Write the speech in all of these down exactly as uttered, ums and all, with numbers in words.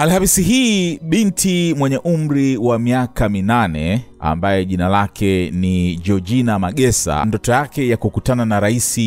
Alhamisi hii binti mwenye umri wa miaka minane ambaye jina lake ni Georgina Magesa, ndoto yake ya kukutana na Rais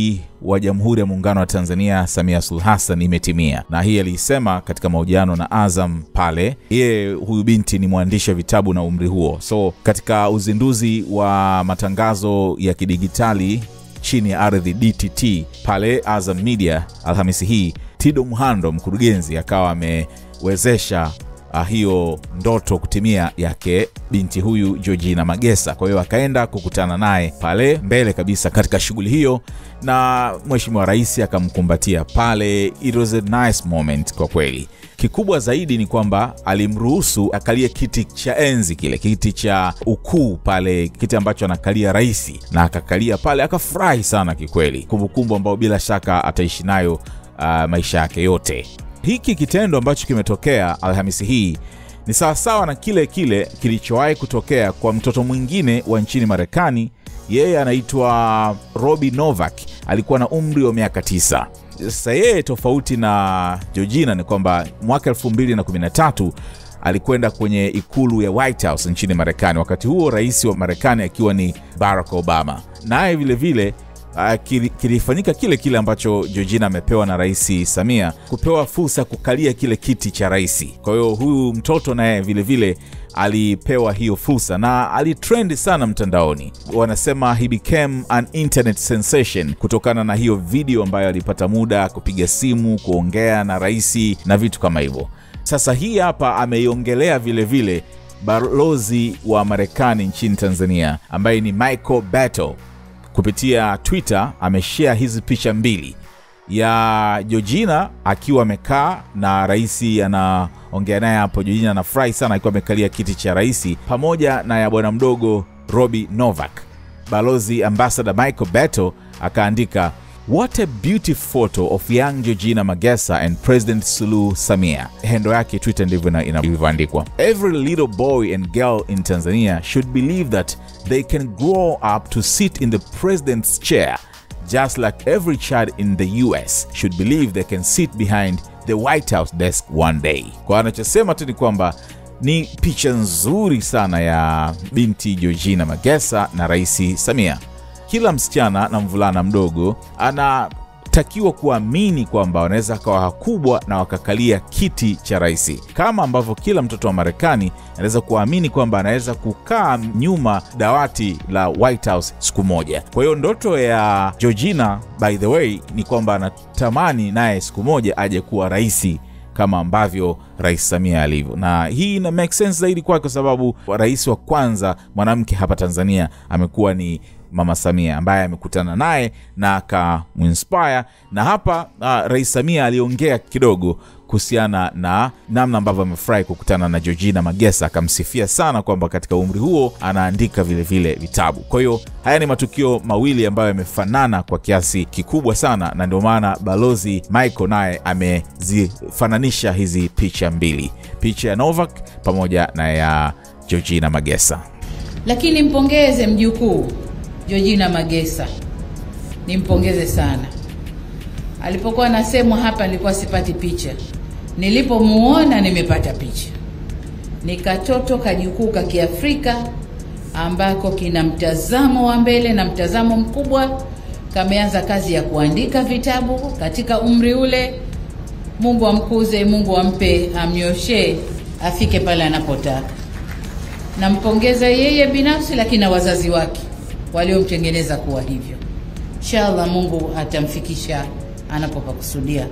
wa Jamhuri ya Muungano wa Tanzania Samia Suluhu Hassan imetimia. Na hii alisema katika mahojiano na Azam pale. Yeye huyu binti ni mwandishi wa vitabu na umri huo. So katika uzinduzi wa matangazo ya kidigitali chini ya ardhi D T T pale Azam Media Alhamisi hii, Tido Muhando mkurugenzi akawa amewezesha uh, hiyo ndoto kutimia yake binti huyu Georgina Magesa. Kwa hiyo akaenda kukutana naye pale mbele kabisa katika shughuli hiyo, na mheshimiwa rais akamkumbatia pale. It was a nice moment kwa kweli. Kikubwa zaidi ni kwamba alimruhusu akalie kiti cha enzi, kile kiti cha ukuu pale, kiti ambacho anakalia rais, na akakalia pale akafurahi sana kikweli, kumbukumbu ambao bila shaka ataishi nayo Uh, maisha yake yote. Hiki kitendo ambacho kimetokea Alhamisi hii ni sawa sawa na kile kile kilichowahi kutokea kwa mtoto mwingine wa nchini Marekani. Yeye anaitwa Robbie Novak, alikuwa na umri wa miaka tisa. Sasa yeye tofauti na Georgina ni kwamba mwaka elfu mbili na kumi na tatu alikwenda kwenye ikulu ya White House nchini Marekani, wakati huo rais wa Marekani akiwa ni Barack Obama. Naye vile vile Uh, kilifanyika kile kile ambacho Georgina amepewa na Rais Samia, kupewa fursa kukalia kile kiti cha rais. Kwa hiyo huyu mtoto naye vile vile alipewa hiyo fursa, na alitrend sana mtandaoni. Wanasema he became an internet sensation kutokana na hiyo video ambayo alipata muda kupiga simu, kuongea na rais na vitu kama hivyo. Sasa hii hapa ameiongelea vile vile balozi wa Marekani nchini Tanzania ambaye ni Michael Battle. Kupitia Twitter ameshare hizi picha mbili, ya Georgina akiwa amekaa na rais anaongea naye hapo. Georgina anafurahi sana akiwa amekalia kiti cha rais, pamoja na ya bwana mdogo Robbie Novak. Balozi ambassador Michael Beto akaandika, "What a beautiful photo of young Georgina Magesa and President Suluhu Samia." Handle yake Twitter ndivyo inavyoandikwa. "Every little boy and girl in Tanzania should believe that they can grow up to sit in the president's chair, just like every child in the U S should believe they can sit behind the White House desk one day." Kwa anachosema tu ni kwamba ni picha nzuri sana ya binti Georgina Magesa na Rais Samia. Kila msichana na mvulana mdogo anatakiwa kuamini kwamba wanaweza kuwa wakubwa na wakakalia kiti cha rais, kama ambavyo kila mtoto wa Marekani anaweza kuamini kwamba anaweza kukaa nyuma dawati la White House siku moja. Kwa hiyo ndoto ya Georgina, by the way, ni kwamba anatamani naye siku moja aje kuwa rais kama ambavyo Rais Samia alivyo. Na hii ina make sense zaidi kwake, kwa sababu rais wa kwanza mwanamke hapa Tanzania amekuwa ni Mama Samia, ambaye amekutana naye na akamuinspire. Na hapa uh, Rais Samia aliongea kidogo kuhusiana na namna ambavyo amefurahi kukutana na Georgina Magesa, akamsifia sana kwamba katika umri huo anaandika vile vile vitabu. Kwa hiyo haya ni matukio mawili ambayo yamefanana kwa kiasi kikubwa sana, na ndio maana balozi Michael naye amezifananisha hizi picha mbili, picha ya Novak pamoja na ya Georgina Magesa. Lakini mpongeze mjukuu Georgina Magesa, nimpongeze sana. Alipokuwa nasemwa hapa nilikuwa sipati picha, nilipomuona nimepata picha. Ni katoto kajukuu ka Kiafrika ambako kina mtazamo wa mbele na mtazamo mkubwa. Kameanza kazi ya kuandika vitabu katika umri ule. Mungu amkuze, Mungu ampe, amnyoshe, afike pale anapotaka. Nampongeza yeye binafsi, lakini na wazazi wake waliomtengeneza kuwa hivyo. Inshallah Mungu atamfikisha anapopakusudia.